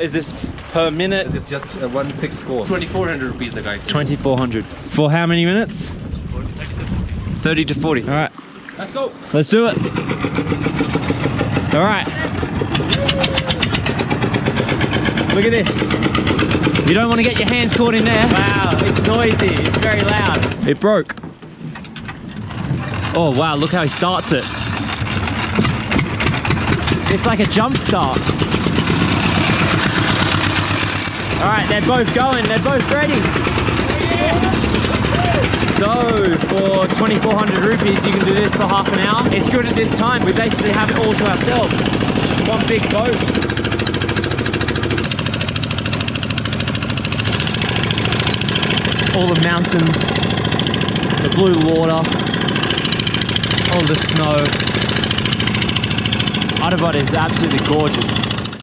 Is this per minute? It's just one fixed course. 2400 rupees the guy says. 2400. For how many minutes? 30 to 40. All right. Let's go. Let's do it. All right. Look at this. You don't want to get your hands caught in there. Wow, it's noisy. It's very loud. It broke. Oh wow, look how he starts it. It's like a jump start. All right, they're both going, they're both ready. So for 2400 rupees, you can do this for half an hour. It's good at this time. We basically have it all to ourselves. Just one big boat. All the mountains, the blue water, all the snow. Attabad is absolutely gorgeous.